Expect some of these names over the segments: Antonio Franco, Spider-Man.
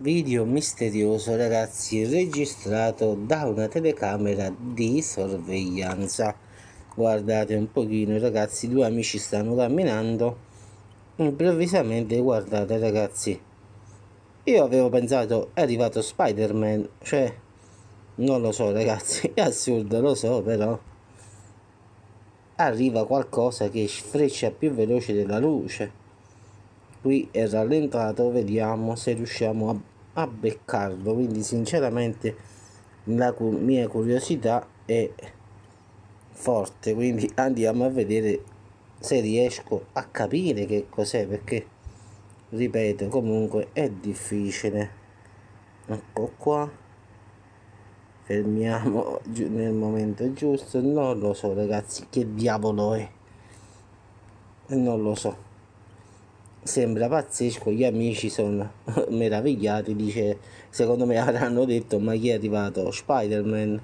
video misterioso, ragazzi, registrato da una telecamera di sorveglianza. Guardate un pochino, ragazzi, due amici stanno camminando, improvvisamente, guardate ragazzi, io avevo pensato è arrivato Spider-Man, cioè non lo so ragazzi, è assurdo, lo so, però arriva qualcosa che sfreccia più veloce della luce. Qui è rallentato, vediamo se riusciamo a beccarlo. Quindi sinceramente la mia curiosità è forte, quindi andiamo a vedere se riesco a capire che cos'è, perché ripeto comunque è difficile. Ecco qua, fermiamo nel momento giusto. Non lo so ragazzi che diavolo è, non lo so, sembra pazzesco. Gli amici sono meravigliati, dice secondo me avranno detto ma chi è arrivato Spider-Man?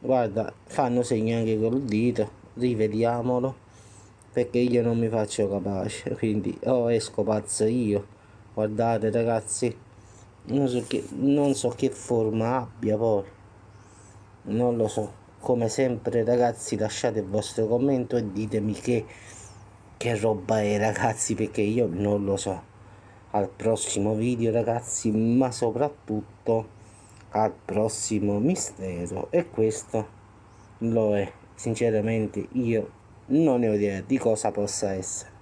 Guarda, fanno segno anche col dito, rivediamolo, perché io non mi faccio capace, quindi esco pazzo io. Guardate ragazzi, non so che forma abbia, poi non lo so. Come sempre ragazzi, lasciate il vostro commento e ditemi che roba è ragazzi, perché io non lo so. Al prossimo video ragazzi, ma soprattutto al prossimo mistero, e questo lo è. Sinceramente io non ne ho idea di cosa possa essere.